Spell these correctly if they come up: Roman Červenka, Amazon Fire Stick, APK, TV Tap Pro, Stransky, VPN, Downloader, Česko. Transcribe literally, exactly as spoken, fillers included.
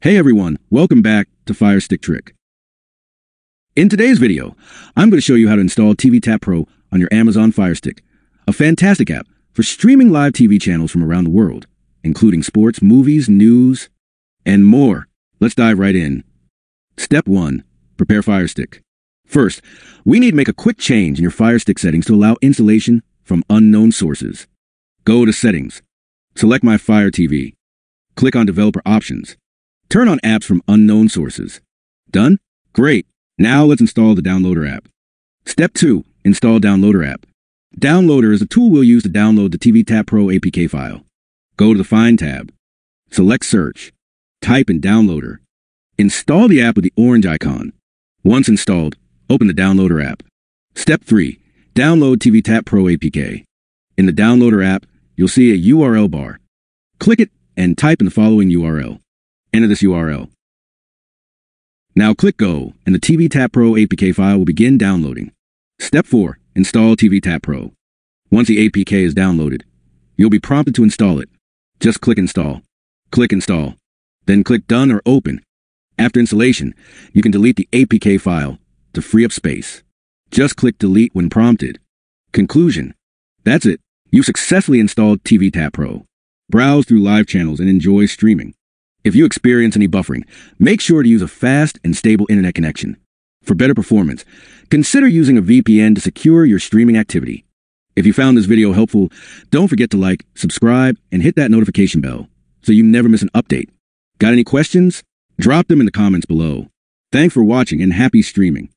Hey everyone, welcome back to Fire Stick Trick. In today's video, I'm going to show you how to install T V Tap Pro on your Amazon Fire Stick, a fantastic app for streaming live T V channels from around the world, including sports, movies, news, and more. Let's dive right in. Step one. Prepare Fire Stick. First, we need to make a quick change in your Fire Stick settings to allow installation from unknown sources. Go to Settings. Select My Fire T V. Click on Developer Options. Turn on apps from unknown sources. Done? Great. Now let's install the Downloader app. Step two. Install Downloader app. Downloader is a tool we'll use to download the T V Tap Pro A P K file. Go to the Find tab. Select Search. Type in Downloader. Install the app with the orange icon. Once installed, open the Downloader app. Step three. Download T V Tap Pro A P K. In the Downloader app, you'll see a U R L bar. Click it and type in the following U R L. Enter this U R L. Now click Go, and the T V Tap Pro A P K file will begin downloading. Step four. Install T V Tap Pro. Once the A P K is downloaded, you'll be prompted to install it. Just click Install. Click Install. Then click Done or Open. After installation, you can delete the A P K file to free up space. Just click Delete when prompted. Conclusion. That's it. You've successfully installed T V Tap Pro. Browse through live channels and enjoy streaming. If you experience any buffering, make sure to use a fast and stable internet connection. For better performance, consider using a V P N to secure your streaming activity. If you found this video helpful, don't forget to like, subscribe, and hit that notification bell so you never miss an update. Got any questions? Drop them in the comments below. Thanks for watching and happy streaming.